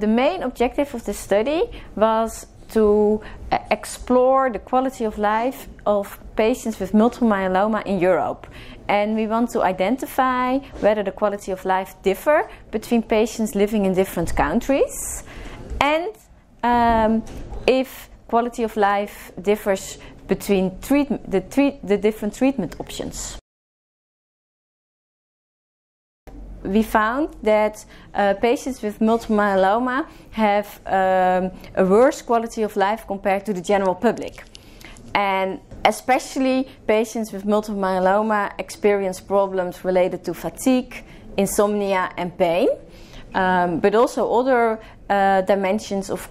The main objective of this study was to explore the quality of life of patients with multiple myeloma in Europe. And we want to identify whether the quality of life differ between patients living in different countries, and if quality of life differs between the different treatment options. We found that patients with multiple myeloma have a worse quality of life compared to the general public. And especially patients with multiple myeloma experience problems related to fatigue, insomnia and pain, but also other dimensions of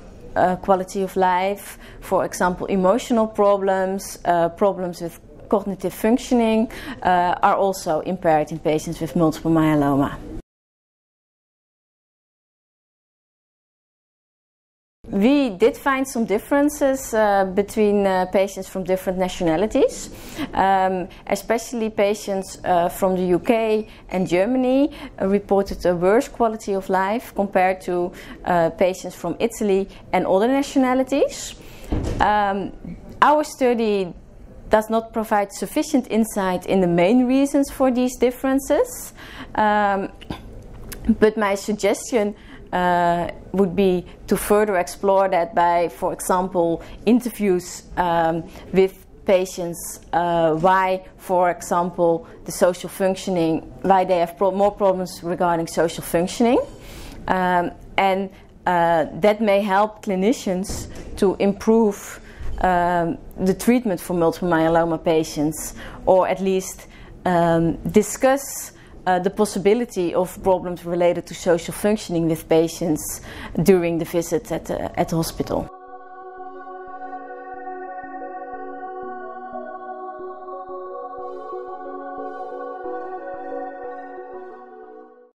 quality of life, for example emotional problems, problems with cognitive functioning are also impaired in patients with multiple myeloma. We did find some differences between patients from different nationalities, especially patients from the UK and Germany reported a worse quality of life compared to patients from Italy and other nationalities. Our study does not provide sufficient insight in the main reasons for these differences, but my suggestion would be to further explore that by, for example, interviews with patients, why, for example, the social functioning, why they have more problems regarding social functioning, and that may help clinicians to improve the treatment for multiple myeloma patients, or at least discuss the possibility of problems related to social functioning with patients during the visit at the hospital.